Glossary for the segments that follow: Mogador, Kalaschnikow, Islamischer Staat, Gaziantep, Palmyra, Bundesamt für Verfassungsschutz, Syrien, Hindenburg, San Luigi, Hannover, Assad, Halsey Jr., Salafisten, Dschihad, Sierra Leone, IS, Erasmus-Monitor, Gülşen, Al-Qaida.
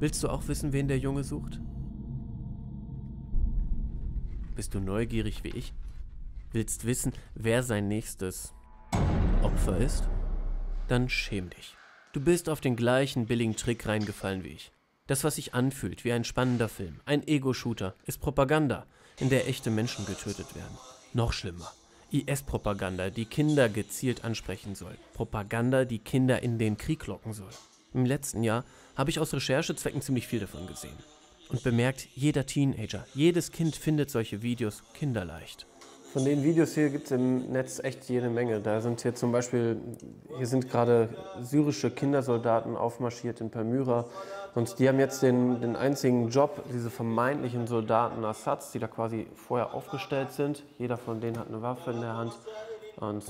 Willst du auch wissen, wen der Junge sucht? Bist du neugierig wie ich? Willst wissen, wer sein nächstes Opfer ist? Dann schäm dich. Du bist auf den gleichen billigen Trick reingefallen wie ich. Das, was sich anfühlt wie ein spannender Film, ein Ego-Shooter, ist Propaganda, in der echte Menschen getötet werden. Noch schlimmer. IS-Propaganda, die Kinder gezielt ansprechen soll. Propaganda, die Kinder in den Krieg locken soll. Im letzten Jahr habe ich aus Recherchezwecken ziemlich viel davon gesehen. Und bemerkt, jeder Teenager, jedes Kind findet solche Videos kinderleicht. Von den Videos hier gibt es im Netz echt jede Menge. Da sind hier zum Beispiel, hier sind gerade syrische Kindersoldaten aufmarschiert in Palmyra. Und die haben jetzt den einzigen Job, diese vermeintlichen Soldaten Assads, die da quasi vorher aufgestellt sind. Jeder von denen hat eine Waffe in der Hand. Und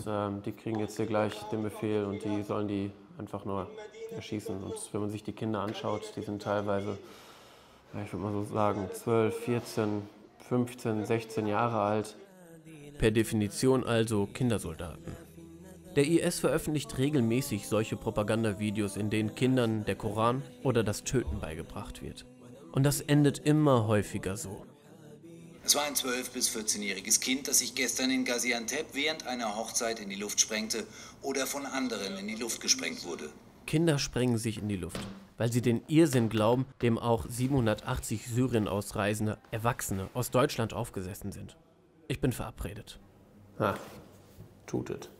die kriegen jetzt hier gleich den Befehl und die sollen die einfach nur erschießen. Und wenn man sich die Kinder anschaut, die sind teilweise, ich würde mal so sagen, 12, 14, 15, 16 Jahre alt. Per Definition also Kindersoldaten. Der IS veröffentlicht regelmäßig solche Propagandavideos, in denen Kindern der Koran oder das Töten beigebracht wird. Und das endet immer häufiger so. Es war ein 12- bis 14-jähriges Kind, das sich gestern in Gaziantep während einer Hochzeit in die Luft sprengte oder von anderen in die Luft gesprengt wurde. Kinder sprengen sich in die Luft, weil sie den Irrsinn glauben, dem auch 780 Syrien ausreisende Erwachsene aus Deutschland aufgesessen sind. Ich bin verabredet. Ah, tutet.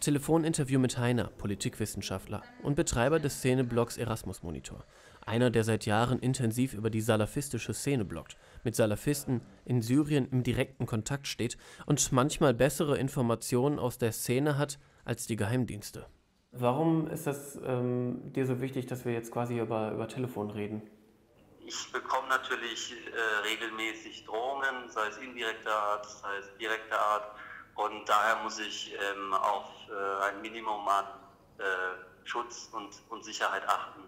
Telefoninterview mit Heiner, Politikwissenschaftler und Betreiber des Szeneblogs Erasmus-Monitor. Einer, der seit Jahren intensiv über die salafistische Szene bloggt, mit Salafisten in Syrien im direkten Kontakt steht und manchmal bessere Informationen aus der Szene hat als die Geheimdienste. Warum ist das dir so wichtig, dass wir jetzt quasi über Telefon reden? Ich bekomme natürlich regelmäßig Drohungen, sei es indirekter Art, sei es direkter Art. Und daher muss ich auf ein Minimum an Schutz und Sicherheit achten.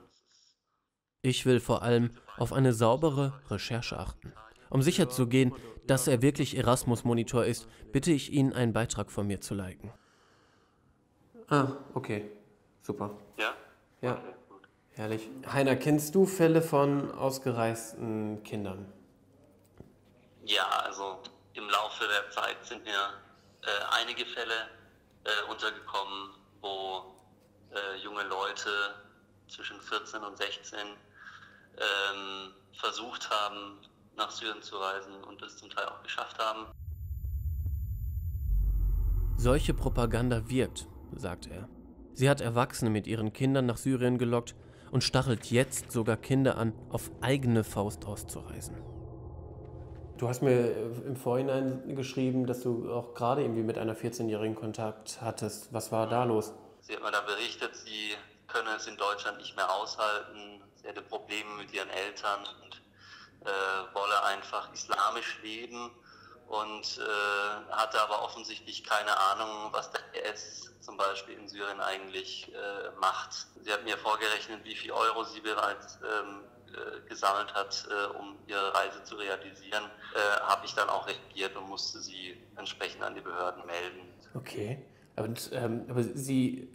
Ich will vor allem auf eine saubere Recherche achten. Um sicherzugehen, dass er wirklich Erasmus-Monitor ist, bitte ich ihn, einen Beitrag von mir zu liken. Ah, okay. Super. Ja? Ja. Okay. Herrlich. Heiner, kennst du Fälle von ausgereisten Kindern? Ja, also im Laufe der Zeit sind mir einige Fälle untergekommen, wo junge Leute zwischen 14 und 16 versucht haben, nach Syrien zu reisen und es zum Teil auch geschafft haben. Solche Propaganda wirkt, sagt er. Sie hat Erwachsene mit ihren Kindern nach Syrien gelockt und stachelt jetzt sogar Kinder an, auf eigene Faust auszureisen. Du hast mir im Vorhinein geschrieben, dass du auch gerade irgendwie mit einer 14-Jährigen Kontakt hattest. Was war da los? Sie hat mir da berichtet, sie könne es in Deutschland nicht mehr aushalten. Sie hätte Probleme mit ihren Eltern und wolle einfach islamisch leben. Und hatte aber offensichtlich keine Ahnung, was der IS zum Beispiel in Syrien eigentlich macht. Sie hat mir vorgerechnet, wie viel Euro sie bereits gesammelt hat, um ihre Reise zu realisieren. Habe ich dann auch reagiert und musste sie entsprechend an die Behörden melden. Okay, aber sie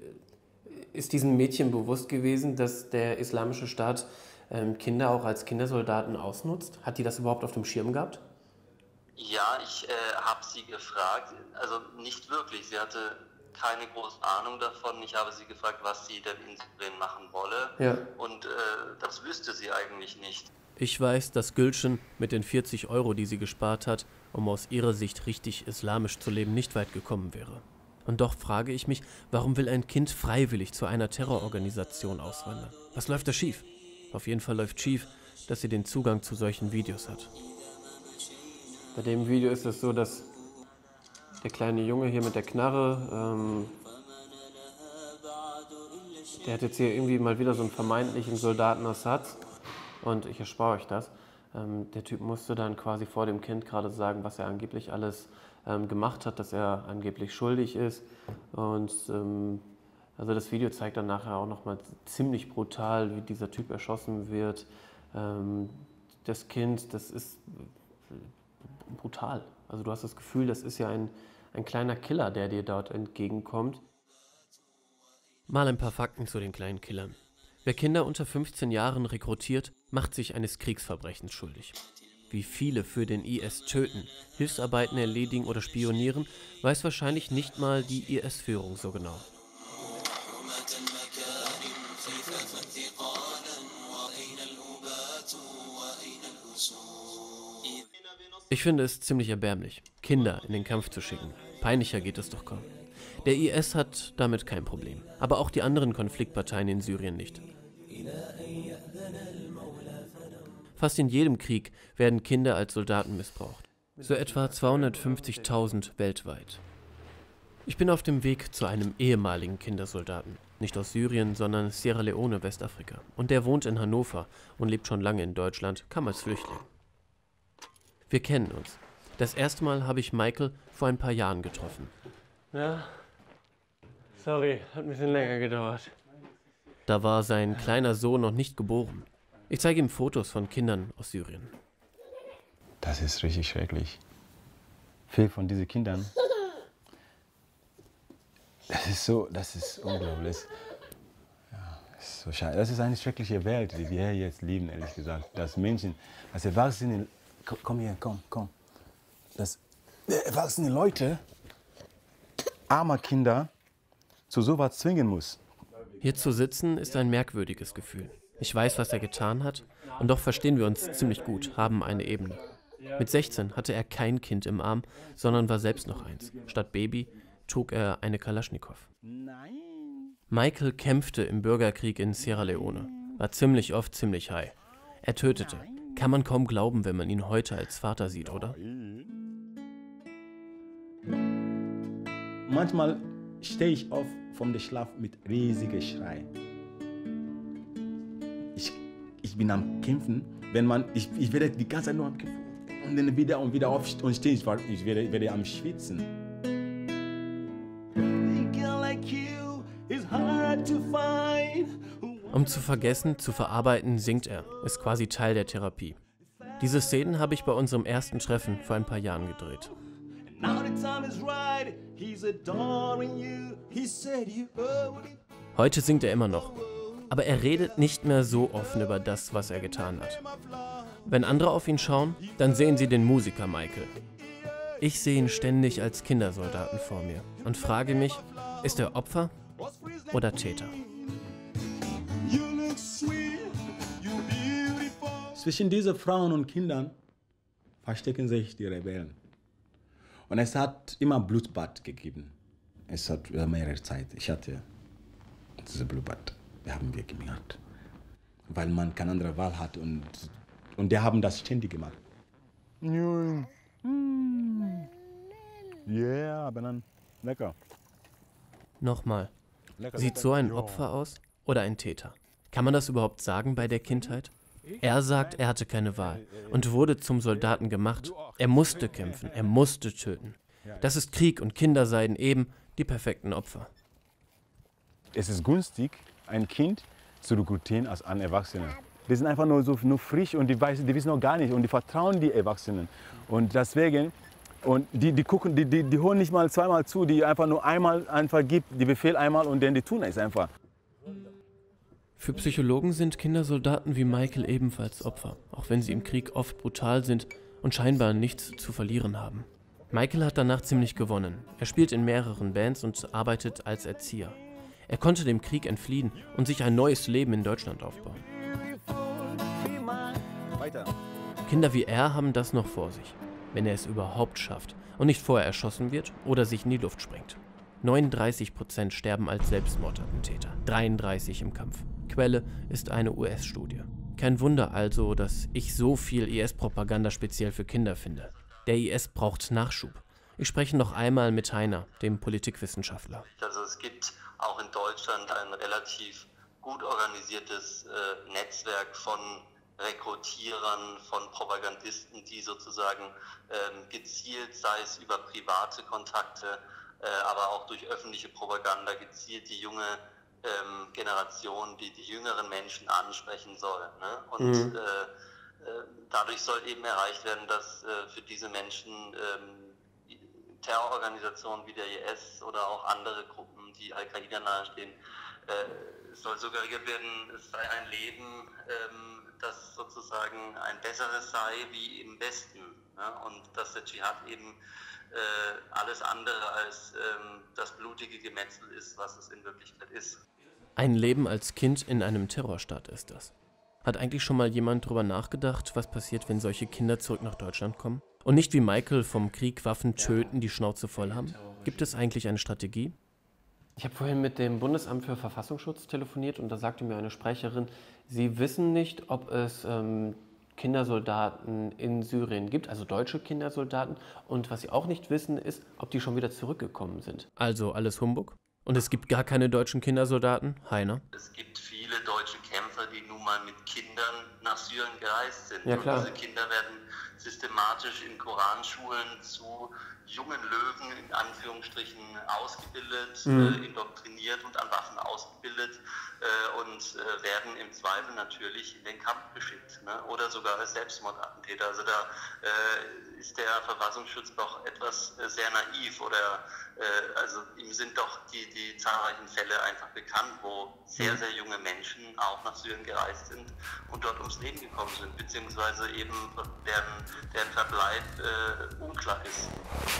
ist diesem Mädchen bewusst gewesen, dass der Islamische Staat Kinder auch als Kindersoldaten ausnutzt? Hat die das überhaupt auf dem Schirm gehabt? Ja, ich habe sie gefragt, also nicht wirklich, sie hatte keine große Ahnung davon. Ich habe sie gefragt, was sie denn in Syrien machen wolle, ja. Und das wüsste sie eigentlich nicht. Ich weiß, dass Gülşen mit den 40 Euro, die sie gespart hat, um aus ihrer Sicht richtig islamisch zu leben, nicht weit gekommen wäre. Und doch frage ich mich, warum will ein Kind freiwillig zu einer Terrororganisation auswandern? Was läuft da schief? Auf jeden Fall läuft schief, dass sie den Zugang zu solchen Videos hat. Bei dem Video ist es so, dass der kleine Junge hier mit der Knarre, der hat jetzt hier irgendwie mal wieder so einen vermeintlichen Soldaten Assads. Und ich erspare euch das. Der Typ musste dann quasi vor dem Kind gerade sagen, was er angeblich alles gemacht hat, dass er angeblich schuldig ist. Und also das Video zeigt dann nachher auch nochmal ziemlich brutal, wie dieser Typ erschossen wird. Das Kind, das ist brutal. Also du hast das Gefühl, das ist ja ein kleiner Killer, der dir dort entgegenkommt. Mal ein paar Fakten zu den kleinen Killern. Wer Kinder unter 15 Jahren rekrutiert, macht sich eines Kriegsverbrechens schuldig. Wie viele für den IS töten, Hilfsarbeiten erledigen oder spionieren, weiß wahrscheinlich nicht mal die IS-Führung so genau. Ich finde es ziemlich erbärmlich, Kinder in den Kampf zu schicken. Peinlicher geht es doch kaum. Der IS hat damit kein Problem, aber auch die anderen Konfliktparteien in Syrien nicht. Fast in jedem Krieg werden Kinder als Soldaten missbraucht. So etwa 250.000 weltweit. Ich bin auf dem Weg zu einem ehemaligen Kindersoldaten. Nicht aus Syrien, sondern Sierra Leone, Westafrika. Und der wohnt in Hannover und lebt schon lange in Deutschland, kam als Flüchtling. Wir kennen uns. Das erste Mal habe ich Michael vor ein paar Jahren getroffen. Ja, sorry, hat ein bisschen länger gedauert. Da war sein kleiner Sohn noch nicht geboren. Ich zeige ihm Fotos von Kindern aus Syrien. Das ist richtig schrecklich. Viele von diesen Kindern, das ist unglaublich. Ja, ist so schade. Das ist eine schreckliche Welt, die wir jetzt leben, ehrlich gesagt. Dass Menschen, als Erwachsene, komm hier, komm. Dass erwachsene Leute, arme Kinder, zu sowas zwingen muss. Hier zu sitzen ist ein merkwürdiges Gefühl. Ich weiß, was er getan hat, und doch verstehen wir uns ziemlich gut, haben eine Ebene. Mit 16 hatte er kein Kind im Arm, sondern war selbst noch eins. Statt Baby trug er eine Kalaschnikow. Michael kämpfte im Bürgerkrieg in Sierra Leone, war ziemlich oft ziemlich high. Er tötete. Kann man kaum glauben, wenn man ihn heute als Vater sieht, oder? Manchmal stehe ich auf vom Schlaf mit riesigen Schrei. Ich bin am Kämpfen, ich werde die ganze Zeit nur am Kämpfen. Und dann wieder aufstehen, ich werde am Schwitzen. Um zu vergessen, zu verarbeiten, singt er. Ist quasi Teil der Therapie. Diese Szenen habe ich bei unserem ersten Treffen vor ein paar Jahren gedreht. Heute singt er immer noch, aber er redet nicht mehr so offen über das, was er getan hat. Wenn andere auf ihn schauen, dann sehen sie den Musiker Michael. Ich sehe ihn ständig als Kindersoldaten vor mir und frage mich, ist er Opfer oder Täter? Zwischen diesen Frauen und Kindern verstecken sich die Rebellen. Und es hat immer Blutbad gegeben. Es hat über mehrere Zeit. Ich hatte diese Blutbad. Wir haben wir gemacht, weil man keine andere Wahl hat und die haben das ständig gemacht. Ja, aber dann lecker. Nochmal. Sieht so ein Opfer aus oder ein Täter? Kann man das überhaupt sagen bei der Kindheit? Er sagt, er hatte keine Wahl und wurde zum Soldaten gemacht. Er musste kämpfen, er musste töten. Das ist Krieg und Kinder seien eben die perfekten Opfer. Es ist günstig, ein Kind zu rekrutieren als ein Erwachsener. Die sind einfach nur frisch und die wissen noch gar nicht und die vertrauen die Erwachsenen. Und deswegen, und die holen nicht mal zweimal zu, die einfach nur einmal gibt, die Befehl einmal und dann die tun es einfach. Für Psychologen sind Kindersoldaten wie Michael ebenfalls Opfer, auch wenn sie im Krieg oft brutal sind und scheinbar nichts zu verlieren haben. Michael hat danach ziemlich gewonnen. Er spielt in mehreren Bands und arbeitet als Erzieher. Er konnte dem Krieg entfliehen und sich ein neues Leben in Deutschland aufbauen. Weiter. Kinder wie er haben das noch vor sich, wenn er es überhaupt schafft und nicht vorher erschossen wird oder sich in die Luft sprengt. 39% sterben als Selbstmordattentäter, 33 im Kampf. Quelle ist eine US-Studie. Kein Wunder also, dass ich so viel IS-Propaganda speziell für Kinder finde. Der IS braucht Nachschub. Ich spreche noch einmal mit Heiner, dem Politikwissenschaftler. Also es gibt auch in Deutschland ein relativ gut organisiertes Netzwerk von Rekrutierern, von Propagandisten, die sozusagen gezielt, sei es über private Kontakte, aber auch durch öffentliche Propaganda gezielt die junge Generation, die jüngeren Menschen ansprechen soll. Ne? Und dadurch soll eben erreicht werden, dass für diese Menschen Terrororganisationen wie der IS oder auch andere Gruppen, die Al-Qaida nahestehen, soll suggeriert werden, es sei ein Leben, das sozusagen ein besseres sei wie im Westen, ne? Und dass der Dschihad eben alles andere als das blutige Gemetzel ist, was es in Wirklichkeit ist. Ein Leben als Kind in einem Terrorstaat ist das. Hat eigentlich schon mal jemand darüber nachgedacht, was passiert, wenn solche Kinder zurück nach Deutschland kommen? Und nicht wie Michael vom Krieg Waffen töten, die Schnauze voll haben? Gibt es eigentlich eine Strategie? Ich habe vorhin mit dem Bundesamt für Verfassungsschutz telefoniert und da sagte mir eine Sprecherin, sie wissen nicht, ob es Kindersoldaten in Syrien gibt, also deutsche Kindersoldaten. Und was sie auch nicht wissen, ist, ob die schon wieder zurückgekommen sind. Also alles Humbug? Und es gibt gar keine deutschen Kindersoldaten? Heiner? Es gibt viele deutsche Kämpfer, die nun mal mit Kindern nach Syrien gereist sind. Ja, klar. Und diese Kinder werden systematisch in Koranschulen zu jungen Löwen, in Anführungsstrichen, ausgebildet, indoktriniert und an Waffen ausgebildet und werden im Zweifel natürlich in den Kampf geschickt, ne? Oder sogar als Selbstmordattentäter. Also da ist der Verfassungsschutz doch etwas sehr naiv oder also ihm sind doch die zahlreichen Fälle einfach bekannt, wo sehr, sehr junge Menschen auch nach Syrien gereist sind und dort ums Leben gekommen sind, beziehungsweise eben deren Verbleib unklar ist.